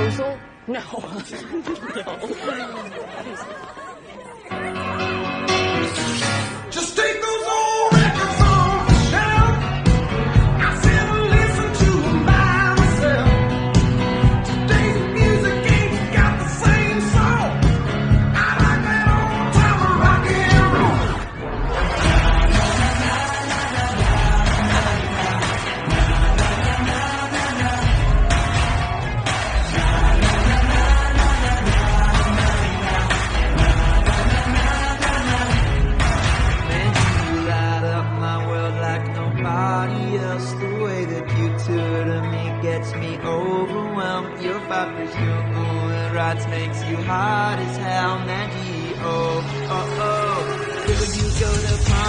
Hazel? No. No. Just take those old records on the shelf. I sit and listen to them by myself. Today's music ain't got the same soul. I like that old time of rock and roll. The way that you do to me gets me overwhelmed. Your vipers, your own rights makes you hot as hell. Maggie, oh, oh, oh. Could you go to